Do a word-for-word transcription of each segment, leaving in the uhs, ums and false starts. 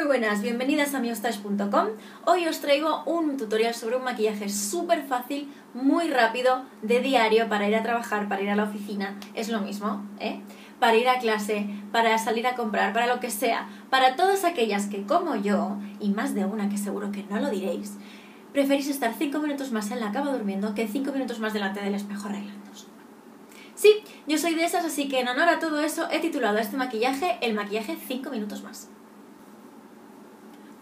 muy buenas, bienvenidas a mioustache punto com. Hoy os traigo un tutorial sobre un maquillaje súper fácil, muy rápido, de diario, para ir a trabajar, para ir a la oficina, es lo mismo, ¿eh? Para ir a clase, para salir a comprar, para lo que sea, para todas aquellas que, como yo, y más de una que seguro que no lo diréis, preferís estar cinco minutos más en la cama durmiendo que cinco minutos más delante del espejo arreglándoos. Sí, yo soy de esas, así que en honor a todo eso he titulado a este maquillaje el maquillaje cinco minutos más.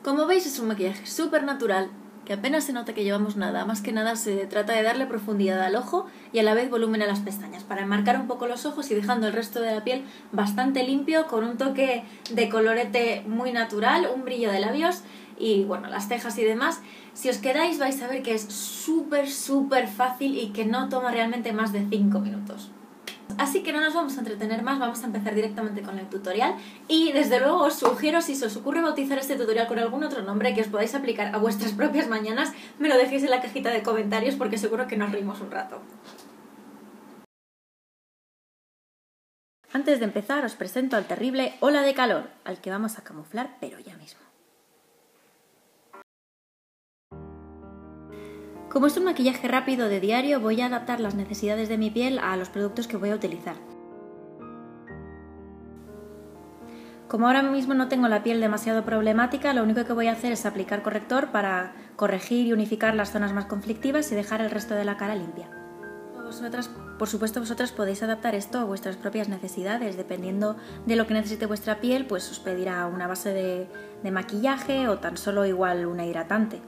Como veis, es un maquillaje súper natural, que apenas se nota que llevamos nada. Más que nada se trata de darle profundidad al ojo y a la vez volumen a las pestañas, para enmarcar un poco los ojos y dejando el resto de la piel bastante limpio, con un toque de colorete muy natural, un brillo de labios y bueno, las cejas y demás. Si os quedáis vais a ver que es súper súper fácil y que no toma realmente más de cinco minutos. Así que no nos vamos a entretener más, vamos a empezar directamente con el tutorial y desde luego os sugiero, si se os ocurre bautizar este tutorial con algún otro nombre que os podáis aplicar a vuestras propias mañanas, me lo dejéis en la cajita de comentarios porque seguro que nos reímos un rato. Antes de empezar os presento al terrible ola de calor, al que vamos a camuflar pero ya mismo. Como es un maquillaje rápido de diario, voy a adaptar las necesidades de mi piel a los productos que voy a utilizar. Como ahora mismo no tengo la piel demasiado problemática, lo único que voy a hacer es aplicar corrector para corregir y unificar las zonas más conflictivas y dejar el resto de la cara limpia. Vosotras, por supuesto, vosotras podéis adaptar esto a vuestras propias necesidades. Dependiendo de lo que necesite vuestra piel, pues os pedirá una base de, de maquillaje o tan solo igual una hidratante.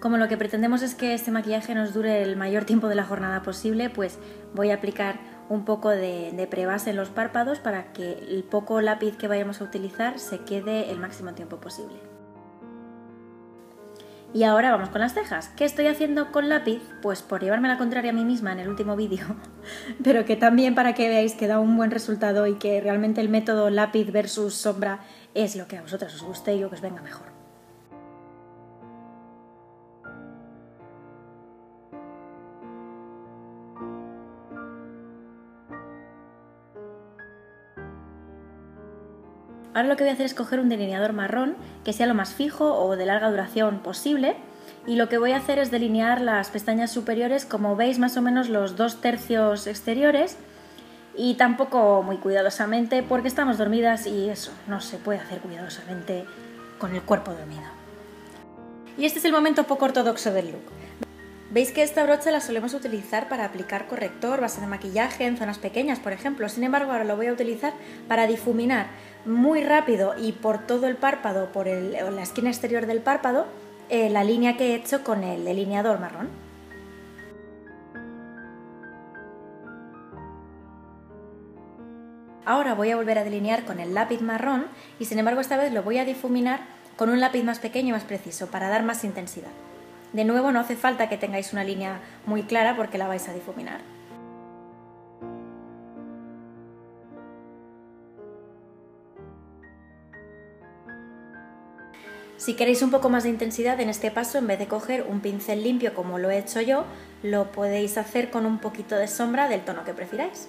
Como lo que pretendemos es que este maquillaje nos dure el mayor tiempo de la jornada posible, pues voy a aplicar un poco de, de prebase en los párpados para que el poco lápiz que vayamos a utilizar se quede el máximo tiempo posible. Y ahora vamos con las cejas. ¿Qué estoy haciendo con lápiz? Pues por llevarme la contraria a mí misma en el último vídeo, pero que también para que veáis que da un buen resultado y que realmente el método lápiz versus sombra es lo que a vosotras os guste y lo que os venga mejor. Ahora lo que voy a hacer es coger un delineador marrón que sea lo más fijo o de larga duración posible y lo que voy a hacer es delinear las pestañas superiores, como veis más o menos los dos tercios exteriores, y tampoco muy cuidadosamente porque estamos dormidas y eso no se puede hacer cuidadosamente con el cuerpo dormido. Y este es el momento poco ortodoxo del look. Veis que esta brocha la solemos utilizar para aplicar corrector, base de maquillaje en zonas pequeñas, por ejemplo. Sin embargo, ahora lo voy a utilizar para difuminar muy rápido y por todo el párpado, por el, la esquina exterior del párpado, eh, la línea que he hecho con el delineador marrón. Ahora voy a volver a delinear con el lápiz marrón y sin embargo esta vez lo voy a difuminar con un lápiz más pequeño y más preciso para dar más intensidad. De nuevo, no hace falta que tengáis una línea muy clara porque la vais a difuminar. Si queréis un poco más de intensidad en este paso, en vez de coger un pincel limpio como lo he hecho yo, lo podéis hacer con un poquito de sombra del tono que prefiráis.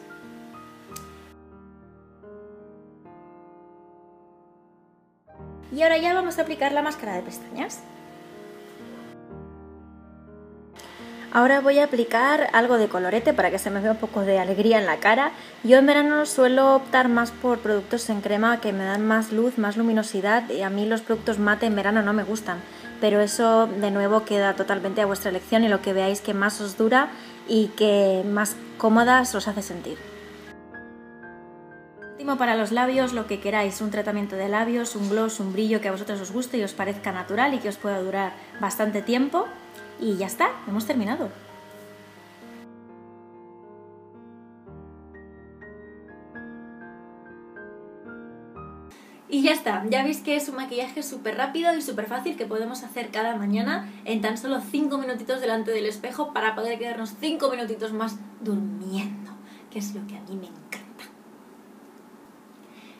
Y ahora ya vamos a aplicar la máscara de pestañas. Ahora voy a aplicar algo de colorete para que se me vea un poco de alegría en la cara. Yo en verano suelo optar más por productos en crema que me dan más luz, más luminosidad, y a mí los productos mate en verano no me gustan. Pero eso de nuevo queda totalmente a vuestra elección y lo que veáis que más os dura y que más cómodas os hace sentir. Último, para los labios, lo que queráis, un tratamiento de labios, un gloss, un brillo que a vosotros os guste y os parezca natural y que os pueda durar bastante tiempo. Y ya está, hemos terminado. Y ya está, ya veis que es un maquillaje súper rápido y súper fácil que podemos hacer cada mañana en tan solo cinco minutitos delante del espejo para poder quedarnos cinco minutitos más durmiendo, que es lo que a mí me encanta.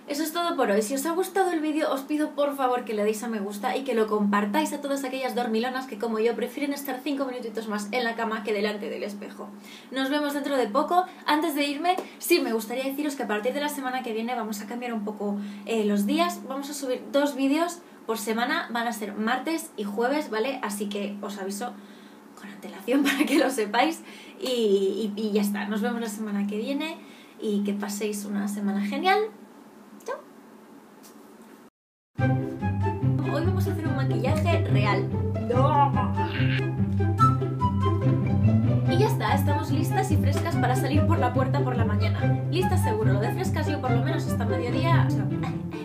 Eso es todo por hoy. Si os ha gustado el vídeo os pido por favor que le deis a me gusta y que lo compartáis a todas aquellas dormilonas que como yo prefieren estar cinco minutitos más en la cama que delante del espejo. Nos vemos dentro de poco. Antes de irme, sí, me gustaría deciros que a partir de la semana que viene vamos a cambiar un poco eh, los días. Vamos a subir dos vídeos por semana, van a ser martes y jueves, ¿vale? Así que os aviso con antelación para que lo sepáis y, y, y ya está. Nos vemos la semana que viene y que paséis una semana genial. Hoy vamos a hacer un maquillaje real. Y ya está, estamos listas y frescas para salir por la puerta por la mañana. Listas seguro, lo de frescas yo por lo menos hasta mediodía. O sea...